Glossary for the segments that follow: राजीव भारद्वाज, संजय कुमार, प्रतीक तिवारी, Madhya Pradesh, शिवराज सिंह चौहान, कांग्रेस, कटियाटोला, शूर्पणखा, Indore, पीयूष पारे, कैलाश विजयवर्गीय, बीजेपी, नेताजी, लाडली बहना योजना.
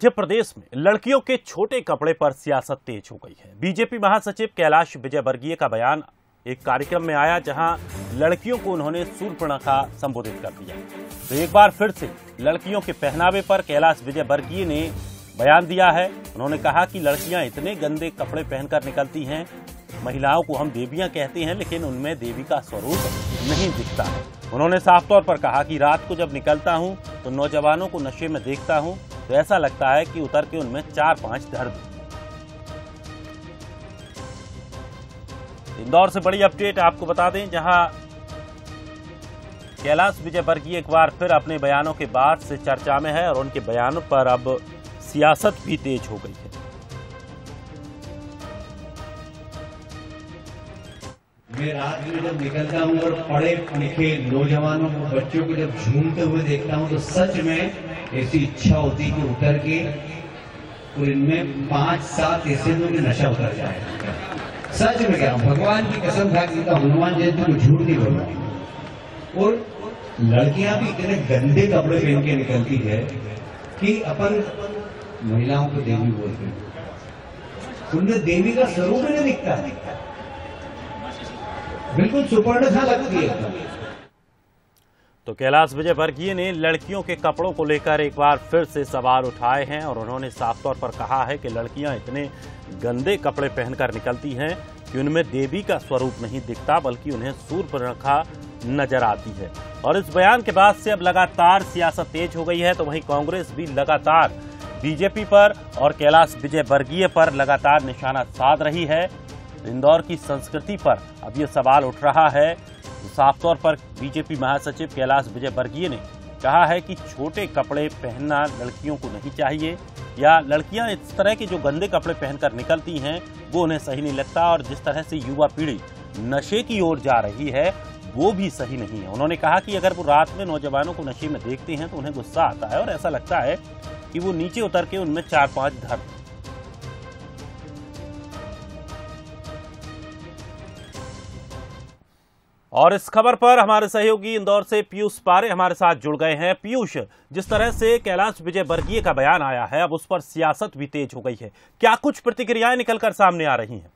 मध्य प्रदेश में लड़कियों के छोटे कपड़े पर सियासत तेज हो गई है। बीजेपी महासचिव कैलाश विजयवर्गीय का बयान एक कार्यक्रम में आया, जहां लड़कियों को उन्होंने शूर्पणखा संबोधित कर दिया। तो एक बार फिर से लड़कियों के पहनावे पर कैलाश विजयवर्गीय ने बयान दिया है। उन्होंने कहा कि लड़कियां इतने गंदे कपड़े पहनकर निकलती हैं, महिलाओं को हम देवियां कहते हैं लेकिन उनमें देवी का स्वरूप नहीं दिखता है। उन्होंने साफ तौर पर कहा कि रात को जब निकलता हूं तो नौजवानों को नशे में देखता हूं तो ऐसा लगता है कि उतर के उनमें 4-5 धर दूं। इंदौर से बड़ी अपडेट आपको बता दें, जहां कैलाश विजयवर्गीय एक बार फिर अपने बयानों के बाद से चर्चा में है और उनके बयानों पर अब सियासत भी तेज हो गई है। मैं रात में जब निकलता हूँ और पढ़े लिखे नौजवानों को, बच्चों को जब झूमते हुए देखता हूँ तो सच में ऐसी इच्छा होती है कि उतर के और इनमें 5-7 ऐसे में नशा उतर जाए। सच में क्या भगवान की कसम खा के हनुमान जयंती को झूठ नहीं बोला। और लड़कियां भी इतने गंदे कपड़े पहन के निकलती है कि अपन महिलाओं को देवी बोलते हैं, उनमें देवी का स्वरूप नहीं दिखता, बिल्कुल सुपर्णखा लगती है। तो कैलाश विजयवर्गीय ने लड़कियों के कपड़ों को लेकर एक बार फिर से सवाल उठाए हैं और उन्होंने साफ तौर पर कहा है कि लड़कियां इतने गंदे कपड़े पहनकर निकलती हैं कि उनमें देवी का स्वरूप नहीं दिखता, बल्कि उन्हें शूर्पणखा नजर आती है। और इस बयान के बाद से अब लगातार सियासत तेज हो गई है। तो वहीं कांग्रेस भी लगातार बीजेपी पर और कैलाश विजयवर्गीय पर लगातार निशाना साध रही है। इंदौर की संस्कृति पर अब ये सवाल उठ रहा है। साफ तौर पर बीजेपी महासचिव कैलाश विजयवर्गीय ने कहा है कि छोटे कपड़े पहनना लड़कियों को नहीं चाहिए, या लड़कियां इस तरह के जो गंदे कपड़े पहनकर निकलती हैं वो उन्हें सही नहीं लगता, और जिस तरह से युवा पीढ़ी नशे की ओर जा रही है वो भी सही नहीं है। उन्होंने कहा कि अगर वो रात में नौजवानों को नशे में देखते हैं तो उन्हें गुस्सा आता है और ऐसा लगता है कि वो नीचे उतर के उनमें 4-5 धर। और इस खबर पर हमारे सहयोगी इंदौर से पीयूष पारे हमारे साथ जुड़ गए हैं। पीयूष, जिस तरह से कैलाश विजयवर्गीय का बयान आया है, अब उस पर सियासत भी तेज हो गई है, क्या कुछ प्रतिक्रियाएं निकलकर सामने आ रही हैं?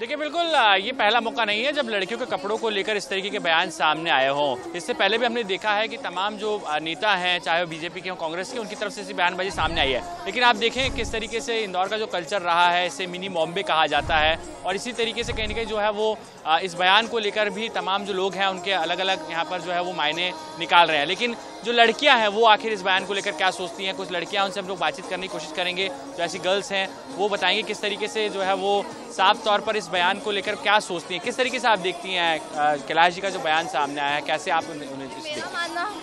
देखिए, बिल्कुल ये पहला मौका नहीं है जब लड़कियों के कपड़ों को लेकर इस तरीके के बयान सामने आए हों। इससे पहले भी हमने देखा है कि तमाम जो नेता हैं, चाहे वो बीजेपी के हों कांग्रेस के, उनकी तरफ से ऐसी बयानबाजी सामने आई है। लेकिन आप देखें किस तरीके से इंदौर का जो कल्चर रहा है, इसे मिनी बॉम्बे कहा जाता है, और इसी तरीके से कहीं ना कहीं जो है वो इस बयान को लेकर भी तमाम जो लोग हैं उनके अलग अलग यहाँ पर जो है वो मायने निकाल रहे हैं। लेकिन जो लड़कियाँ हैं वो आखिर इस बयान को लेकर क्या सोचती हैं, कुछ लड़कियाँ, उनसे हम लोग बातचीत करने की कोशिश करेंगे। जो ऐसी गर्ल्स हैं वो बताएंगे किस तरीके से जो है वो साफ तौर पर बयान को लेकर क्या सोचती हैं, किस तरीके से आप देखती हैं कैलाश जी का जो बयान सामने आया है, कैसे आप उन्हें?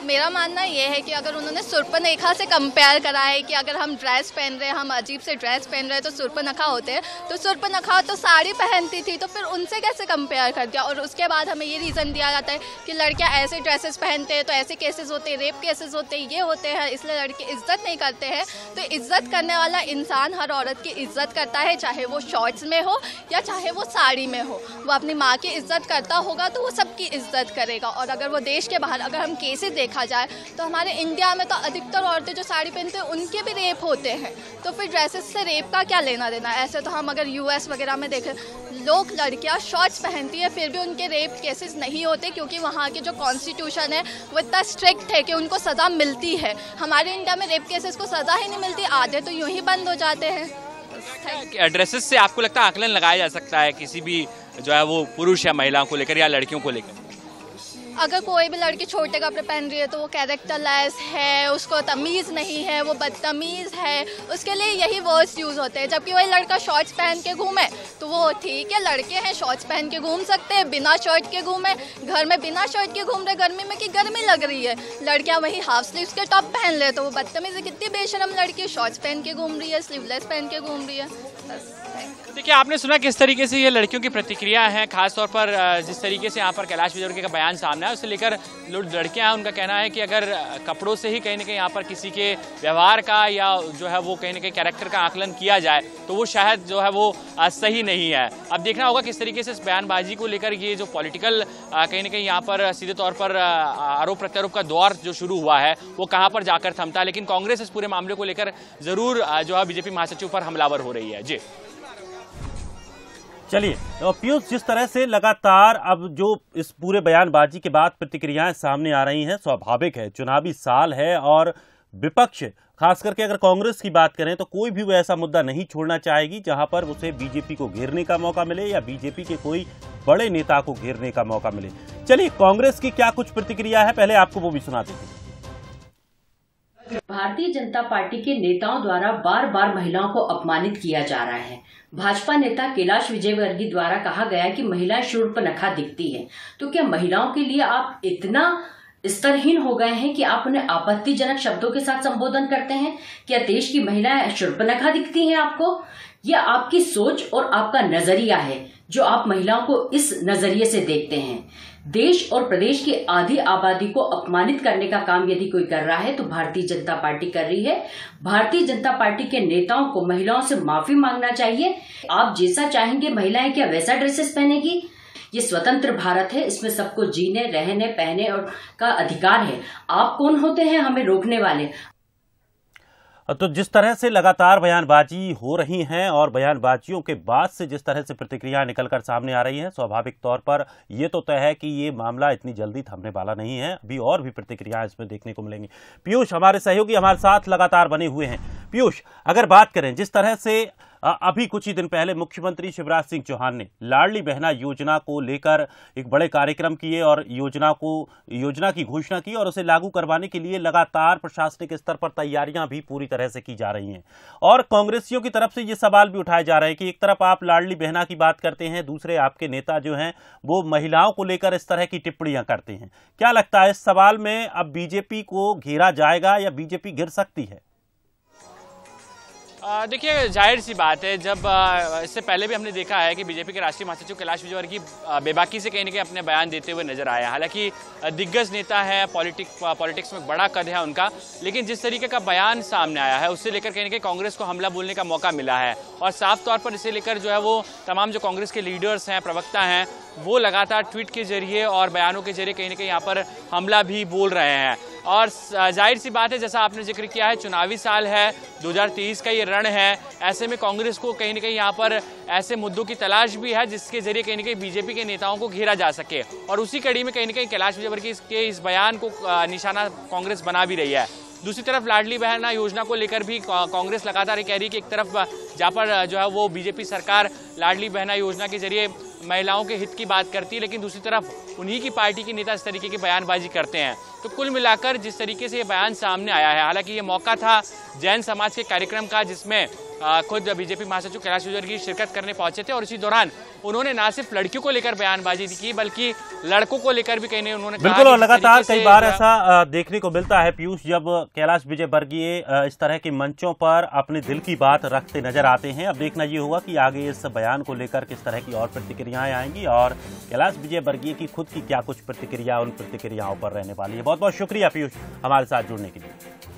मेरा मानना ये है कि अगर उन्होंने शूर्पणखा से कंपेयर करा है कि अगर हम ड्रेस पहन रहे हैं, हम अजीब से ड्रेस पहन रहे हैं तो शूर्पणखा होते हैं, तो शूर्पणखा तो साड़ी पहनती थी, तो फिर उनसे कैसे कंपेयर कर दिया? और उसके बाद हमें ये रीज़न दिया जाता है कि लड़कियाँ ऐसे ड्रेसेस पहनते हैं तो ऐसे केसेज होते हैं, रेप केसेज होते हैं, ये होते हैं, इसलिए लड़के इज्जत नहीं करते हैं। तो इज्जत करने वाला इंसान हर औरत की इज्जत करता है, चाहे वो शॉर्ट्स में हो या चाहे वो साड़ी में हो। वो अपनी माँ की इज्जत करता होगा तो वो सबकी इज्जत करेगा। और अगर वो देश के बाहर अगर हम केसेस देखा जाए तो हमारे इंडिया में तो अधिकतर औरतें जो साड़ी पहनते हैं उनके भी रेप होते हैं, तो फिर ड्रेसेस से रेप का क्या लेना देना? ऐसे तो हम अगर यूएस वगैरह में देखें, लोग लड़कियाँ शॉर्ट्स पहनती है फिर भी उनके रेप केसेस नहीं होते, क्योंकि वहाँ के जो कॉन्स्टिट्यूशन है वो इतना स्ट्रिक्ट है कि उनको सज़ा मिलती है। हमारे इंडिया में रेप केसेस को सज़ा ही नहीं मिलती, आधे तो यूँ ही बंद हो जाते हैं। ड्रेसेस से आपको लगता है आकलन लगाया जा सकता है किसी भी जो है वो पुरुष या महिलाओं को लेकर या लड़कियों को लेकर? अगर कोई भी लड़की छोटे कपड़े पहन रही है तो वो कैरेक्टरलेस है, उसको तमीज़ नहीं है, वो बदतमीज़ है, उसके लिए यही वर्ड्स यूज़ होते हैं। जबकि वही लड़का शॉर्ट्स पहन के घूमे तो वो ठीक है, लड़के हैं, शॉर्ट्स पहन के घूम सकते हैं, बिना शर्ट के घूमे, घर में बिना शर्ट के घूम रहे गर्मी में कि गर्मी लग रही है। लड़कियाँ वही हाफ स्लीव्स के टॉप पहन ले तो वो बदतमीज़, कितनी बेशरम लड़की शॉर्ट्स पहन के घूम रही है, स्लीवलेस पहन के घूम रही है। देखिए, आपने सुना किस तरीके से ये लड़कियों की प्रतिक्रिया है, खासतौर पर जिस तरीके से यहाँ पर कैलाश विजयवर्गीय का बयान सामने है, उसे लेकर लड़कियां हैं, उनका कहना है कि अगर कपड़ों से ही कहीं ना कहीं यहाँ पर किसी के व्यवहार का या जो है वो कहीं ना कहीं कैरेक्टर का आकलन किया जाए तो वो शायद जो है वो सही नहीं है। अब देखना होगा किस तरीके से इस बयानबाजी को लेकर ये जो पॉलिटिकल कहीं ना कहीं यहाँ पर सीधे तौर पर आरोप प्रत्यारोप का दौर जो शुरू हुआ है वो कहाँ पर जाकर थमता है। लेकिन कांग्रेस इस पूरे मामले को लेकर जरूर जो है बीजेपी महासचिव पर हमलावर हो रही है। जी चलिए तो पीयूष, जिस तरह से लगातार अब जो इस पूरे बयानबाजी के बाद प्रतिक्रियाएं सामने आ रही हैं, स्वाभाविक है, चुनावी साल है और विपक्ष खास करके अगर कांग्रेस की बात करें तो कोई भी वो ऐसा मुद्दा नहीं छोड़ना चाहेगी जहां पर उसे बीजेपी को घेरने का मौका मिले या बीजेपी के कोई बड़े नेता को घेरने का मौका मिले। चलिए कांग्रेस की क्या कुछ प्रतिक्रिया है पहले आपको वो भी सुना देते हैं। भारतीय जनता पार्टी के नेताओं द्वारा बार बार महिलाओं को अपमानित किया जा रहा है। भाजपा नेता कैलाश विजयवर्गीय द्वारा कहा गया कि महिलाएं शूर्पणखा दिखती है, तो क्या महिलाओं के लिए आप इतना स्तरहीन हो गए हैं कि आप उन्हें आपत्तिजनक शब्दों के साथ संबोधन करते हैं? क्या देश की महिलाएं शूर्पणखा दिखती हैं आपको? यह आपकी सोच और आपका नजरिया है जो आप महिलाओं को इस नजरिए से देखते हैं। देश और प्रदेश की आधी आबादी को अपमानित करने का काम यदि कोई कर रहा है तो भारतीय जनता पार्टी कर रही है। भारतीय जनता पार्टी के नेताओं को महिलाओं से माफी मांगना चाहिए। आप जैसा चाहेंगे महिलाएं क्या वैसा ड्रेसेस पहनेगी? ये स्वतंत्र भारत है, इसमें सबको जीने रहने पहने और का अधिकार है। आप कौन होते हैं हमें रोकने वाले? तो जिस तरह से लगातार बयानबाजी हो रही हैं और बयानबाजियों के बाद से जिस तरह से प्रतिक्रिया निकलकर सामने आ रही हैं, स्वाभाविक तौर पर ये तो तय है कि ये मामला इतनी जल्दी थमने वाला नहीं है। अभी और भी प्रतिक्रियाएं इसमें देखने को मिलेंगी। पीयूष हमारे सहयोगी हमारे साथ लगातार बने हुए हैं। पीयूष, अगर बात करें जिस तरह से अभी कुछ ही दिन पहले मुख्यमंत्री शिवराज सिंह चौहान ने लाडली बहना योजना को लेकर एक बड़े कार्यक्रम किए और योजना की घोषणा की और उसे लागू करवाने के लिए लगातार प्रशासनिक स्तर पर तैयारियां भी पूरी तरह से की जा रही हैं और कांग्रेसियों की तरफ से ये सवाल भी उठाए जा रहे हैं कि एक तरफ आप लाडली बहना की बात करते हैं, दूसरे आपके नेता जो हैं वो महिलाओं को लेकर इस तरह की टिप्पणियां करते हैं। क्या लगता है इस सवाल में अब बीजेपी को घेरा जाएगा या बीजेपी गिर सकती है? देखिए जाहिर सी बात है, जब इससे पहले भी हमने देखा है कि बीजेपी के राष्ट्रीय महासचिव कैलाश विजयवर्गीय बेबाकी से कहीं ना कहीं अपने बयान देते हुए नजर आया। हालांकि दिग्गज नेता है, पॉलिटिक्स में बड़ा कद है उनका, लेकिन जिस तरीके का बयान सामने आया है उससे लेकर कहीं ना कहीं कांग्रेस को हमला बोलने का मौका मिला है और साफ तौर पर इसे लेकर जो है वो तमाम जो कांग्रेस के लीडर्स हैं, प्रवक्ता हैं, वो लगातार ट्वीट के जरिए और बयानों के जरिए कहीं ना कहीं यहाँ पर हमला भी बोल रहे हैं। और जाहिर सी बात है, जैसा आपने जिक्र किया है, चुनावी साल है, 2023 का ये रण है, ऐसे में कांग्रेस को कहीं ना कहीं यहाँ पर ऐसे मुद्दों की तलाश भी है जिसके जरिए कहीं ना कहीं बीजेपी के नेताओं को घेरा जा सके और उसी कड़ी में कहीं ना कहीं कैलाश विजयवर्गीय के इस बयान को निशाना कांग्रेस बना भी रही है। दूसरी तरफ लाडली बहना योजना को लेकर भी कांग्रेस लगातार कह रही है कि एक तरफ जहाँ पर जो है वो बीजेपी सरकार लाडली बहना योजना के जरिए महिलाओं के हित की बात करती है, लेकिन दूसरी तरफ उन्हीं की पार्टी के नेता इस तरीके की बयानबाजी करते हैं। तो कुल मिलाकर जिस तरीके से ये बयान सामने आया है, हालांकि ये मौका था जैन समाज के कार्यक्रम का जिसमें खुद बीजेपी महासचिव कैलाश विजयवर्गीय शिरकत करने पहुंचे थे और इसी दौरान उन्होंने ना सिर्फ लड़कियों को लेकर बयानबाजी की बल्कि लड़कों को लेकर भी कहीं ना उन्होंने बिल्कुल, और लगातार कई बार ऐसा देखने को मिलता है पीयूष, जब कैलाश विजयवर्गीय इस तरह के मंचों पर अपने दिल की बात रखते नजर आते हैं। अब देखना ये होगा कि आगे इस बयान को लेकर किस तरह की और प्रतिक्रियाएं आएंगी और कैलाश विजयवर्गीय की खुद की क्या कुछ प्रतिक्रिया उन प्रतिक्रियाओं पर रहने वाली है। बहुत बहुत शुक्रिया पीयूष हमारे साथ जुड़ने के लिए।